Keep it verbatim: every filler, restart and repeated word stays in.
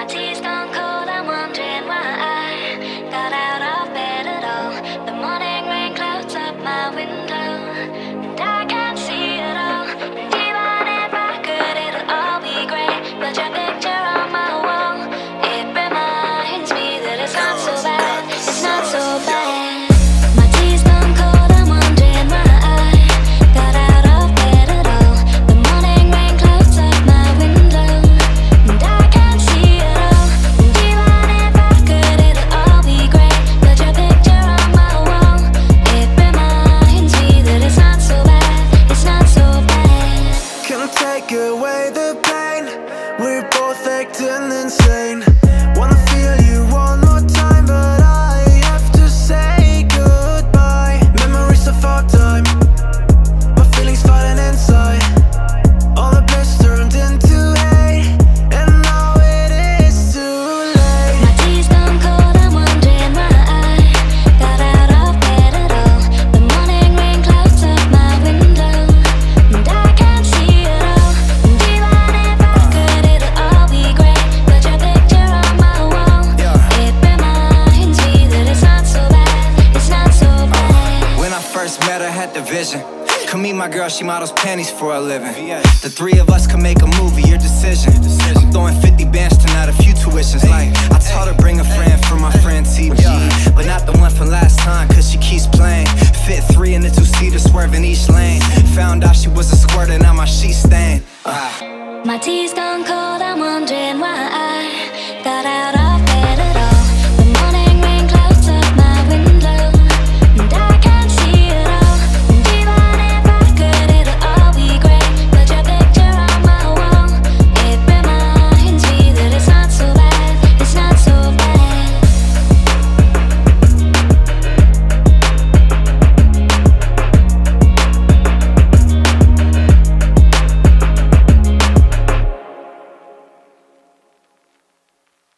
my tea's gone cold, I'm wondering why I got out of bed at all. The morning rain clouds up my window, and I can't see it all. And even if I could, it'll all be great, but your picture on my wall, it reminds me that it's not so bad, it's not so bad. Come meet my girl, she models panties for a living. The three of us can make a movie, your decision. I'm throwing fifty bands tonight, a few tuitions. Like, I taught her bring a friend for my friend T G, but not the one from last time, cause she keeps playing. Fit three in the two-seater, swerving each lane. Found out she was a squirter, now my sheet stained. uh. My tea's gone cold, I'm wondering why I got out.